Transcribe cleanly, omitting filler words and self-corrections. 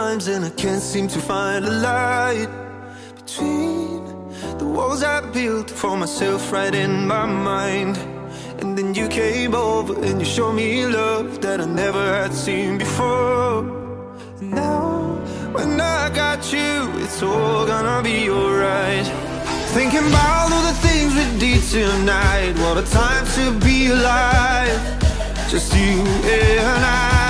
times and I can't seem to find a light between the walls I built for myself right in my mind. And then you came over and you showed me love that I never had seen before. And now when I got you, it's all gonna be alright. Thinking about all the things we did tonight, what a time to be alive, just you and I.